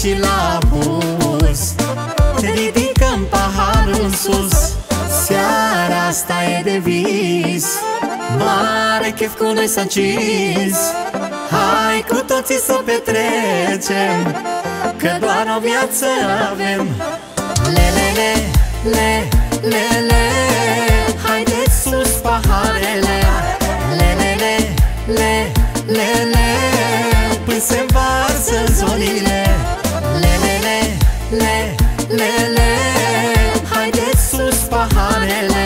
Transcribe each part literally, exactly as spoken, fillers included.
și la buz, ridicăm paharul în sus, seara asta e de vis, mare chef cu noi s-a încins. Hai cu toții să petrecem, că doar o viață avem. Lelele, le, le, le, haideți sus paharele. Lelele, le, le, le, până se învarsă zonile. Lelele, le, le, le, haideți sus paharele.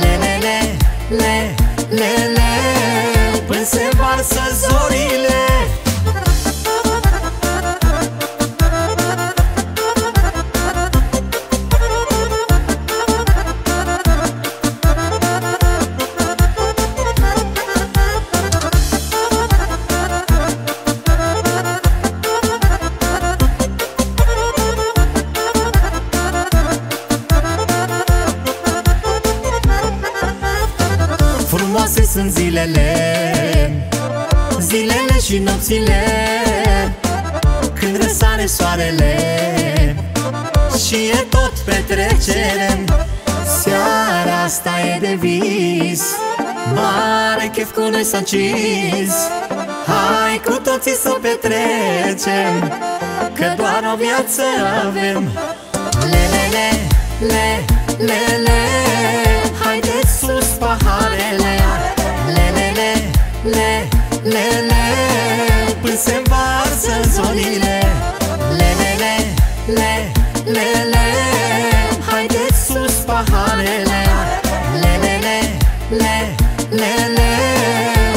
Lelele, le, le, le, până se învarsă zorile. Frumoase sunt zilele, zilele și nopțile, când răsare soarele și e tot petrecere. Seara asta e de vis, mare chef cu noi s-a încins. Hai cu toții să petrecem, că doar o viață avem. Lelele, le, le, le, haideți sus paharele. Lelele, le, le, le, până se învarsă zonile. Lelele, le, le, le, haideți sus paharele. Lelele, le, le, le,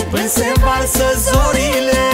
până se învarsă zorile.